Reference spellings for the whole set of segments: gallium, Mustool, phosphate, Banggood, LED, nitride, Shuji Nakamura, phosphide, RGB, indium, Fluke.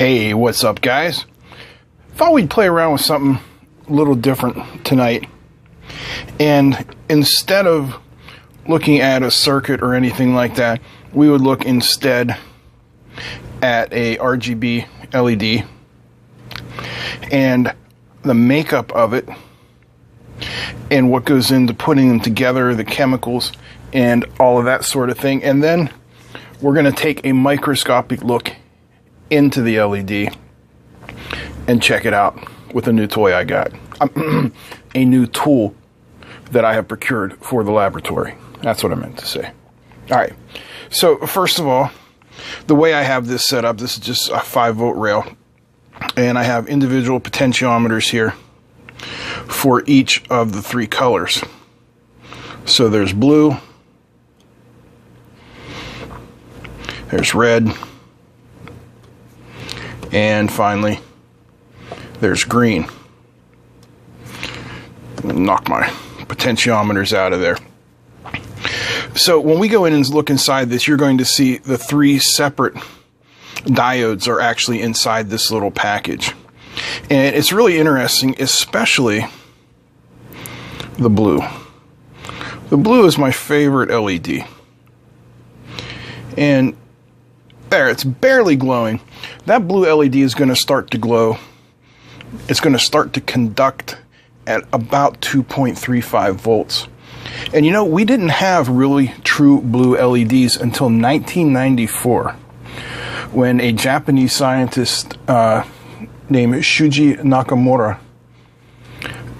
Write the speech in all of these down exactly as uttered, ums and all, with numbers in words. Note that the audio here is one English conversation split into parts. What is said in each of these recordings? Hey, what's up, guys? Thought we'd play around with something a little different tonight. And instead of looking at a circuit or anything like that, we would look instead at a R G B L E D and the makeup of it and what goes into putting them together, the chemicals and all of that sort of thing. And then we're going to take a microscopic look into the L E D and check it out with a new toy I got. A new tool that I have procured for the laboratory. That's what I meant to say. All right. So first of all, the way I have this set up, this is just a five volt rail, and I have individual potentiometers here for each of the three colors. So there's blue, there's red, and finally there's green. Knock my potentiometers out of there. So when we go in and look inside this, you're going to see the three separate diodes are actually inside this little package. And it's really interesting, especially the blue. The blue is my favorite L E D. And there, it's barely glowing. That blue L E D is going to start to glow. It's going to start to conduct at about two point three five volts. And you know, we didn't have really true blue L E Ds until nineteen ninety-four, when a Japanese scientist uh, named Shuji Nakamura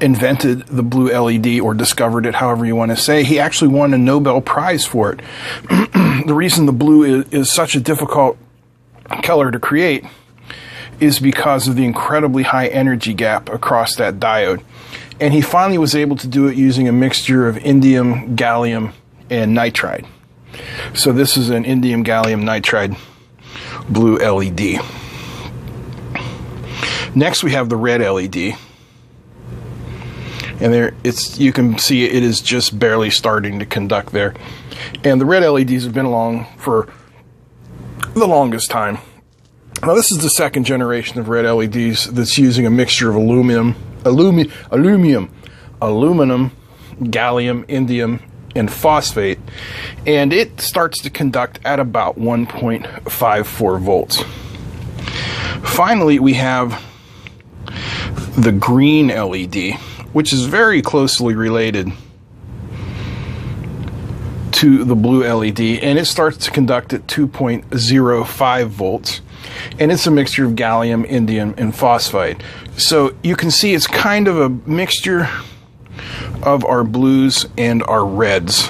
invented the blue L E D, or discovered it, however you want to say. He actually won a Nobel Prize for it. The reason the blue is, is such a difficult color to create is because of the incredibly high energy gap across that diode. And he finally was able to do it using a mixture of indium, gallium, and nitride. So this is an indium gallium nitride blue L E D. Next we have the red L E D. And there, it's, you can see it is just barely starting to conduct there. And the red L E Ds have been along for the longest time. Now this is the second generation of red L E Ds that's using a mixture of aluminum, alumi, aluminum, aluminum, gallium, indium, and phosphate, and it starts to conduct at about one point five four volts. Finally, we have the green L E D, which is very closely related to the blue L E D, and it starts to conduct at two point zero five volts. And it's a mixture of gallium, indium, and phosphide. So you can see it's kind of a mixture of our blues and our reds.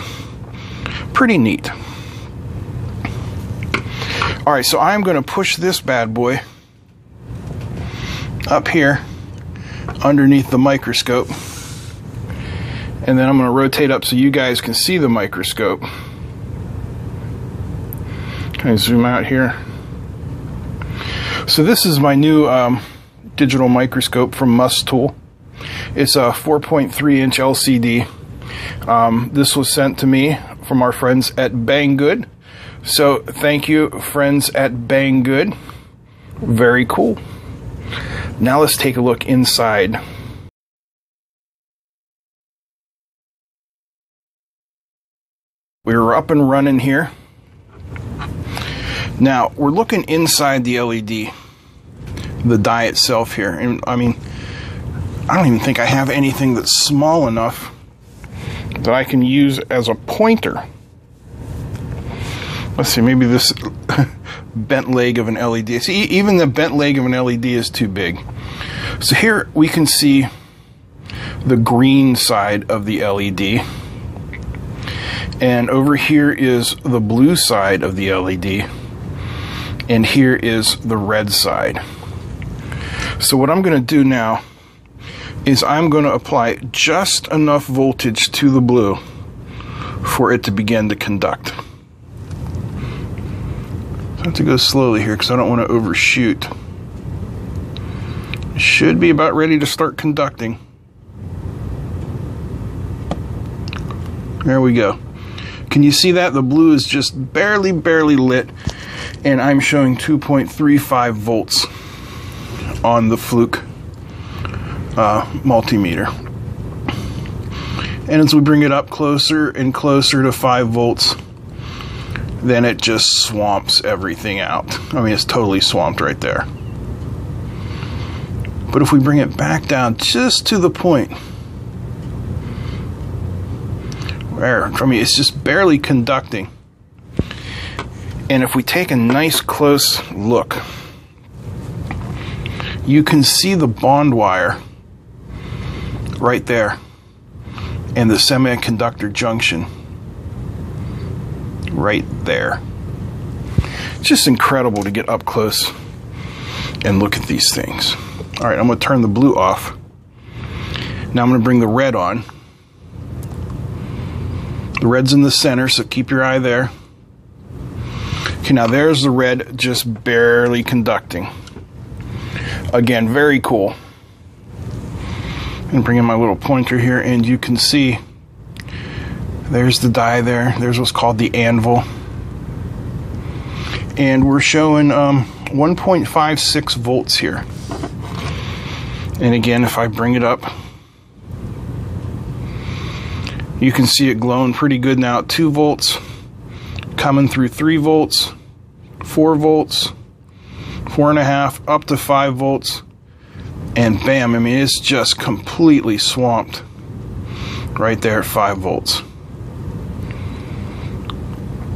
Pretty neat. All right, so I'm going to push this bad boy up here underneath the microscope. And then I'm going to rotate up so you guys can see the microscope. Can I zoom out here? So this is my new um, digital microscope from Mustool. It's a four point three inch L C D. Um, this was sent to me from our friends at Banggood. So thank you, friends at Banggood. Very cool. Now let's take a look inside. We were up and running here. Now, we're looking inside the L E D, the die itself here. And I mean, I don't even think I have anything that's small enough that I can use as a pointer. Let's see, maybe this bent leg of an L E D. See, even the bent leg of an L E D is too big. So here we can see the green side of the L E D. And over here is the blue side of the L E D. And here is the red side. So what I'm going to do now is I'm going to apply just enough voltage to the blue for it to begin to conduct. I have to go slowly here because I don't want to overshoot. It should be about ready to start conducting. There we go. Can you see that? The blue is just barely, barely lit. and I'm showing two point three five volts on the Fluke uh, multimeter. And as we bring it up closer and closer to five volts, then it just swamps everything out. I mean, it's totally swamped right there. But if we bring it back down just to the point where, I mean, it's just barely conducting. And if we take a nice close look, you can see the bond wire right there and the semiconductor junction right there. It's just incredible to get up close and look at these things. All right, I'm going to turn the blue off. Now I'm going to bring the red on. The red's in the center, so keep your eye there. Okay, now there's the red just barely conducting. Again, very cool. And bring in my little pointer here, and you can see there's the die there. There's what's called the anvil. And we're showing um, one point five six volts here. And again, if I bring it up, you can see it glowing pretty good now at two volts, coming through three volts, four volts, four and a half, up to five volts, and bam, I mean, it's just completely swamped right there at five volts.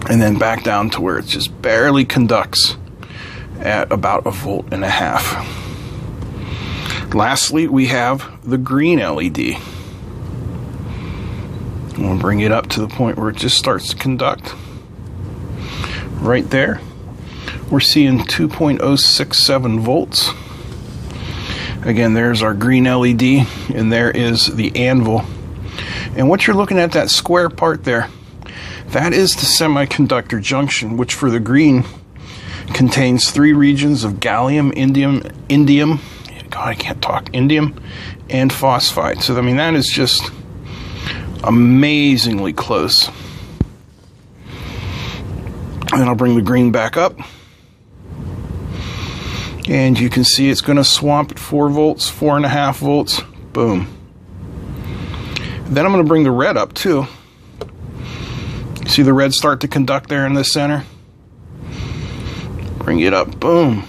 And then back down to where it just barely conducts at about a volt and a half. Lastly, we have the green L E D. We'll bring it up to the point where it just starts to conduct. Right there, we're seeing two point zero six seven volts. Again, there's our green L E D, and there is the anvil. And what you're looking at, that square part there, that is the semiconductor junction, which for the green contains three regions of gallium, indium, indium, God, I can't talk, indium and phosphide. So I mean, that is just amazingly close. And I'll bring the green back up, and you can see it's going to swamp at four volts, four and a half volts, boom. Then I'm going to bring the red up too. See the red start to conduct there in the center? Bring it up, boom.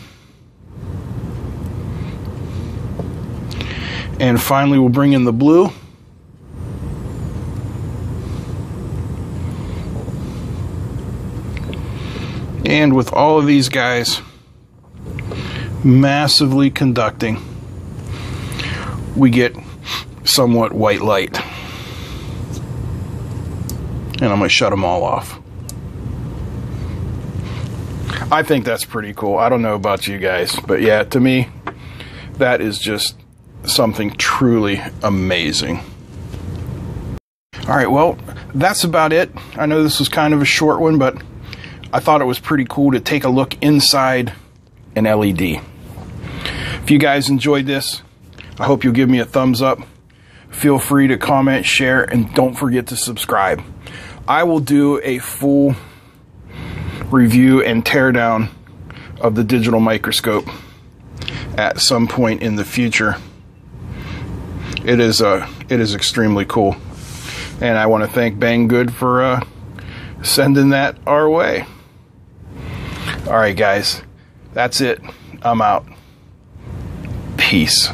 And finally, we'll bring in the blue. And with all of these guys massively conducting, we get somewhat white light. And I'm going to shut them all off. I think that's pretty cool. I don't know about you guys, but yeah, to me, that is just something truly amazing. All right, well, that's about it. I know this was kind of a short one, but I thought it was pretty cool to take a look inside an L E D. If you guys enjoyed this, I hope you'll give me a thumbs up. Feel free to comment, share, and don't forget to subscribe. I will do a full review and teardown of the digital microscope at some point in the future. It is uh, it is extremely cool, and I want to thank Banggood for uh, sending that our way. All right, guys, that's it. I'm out. Peace.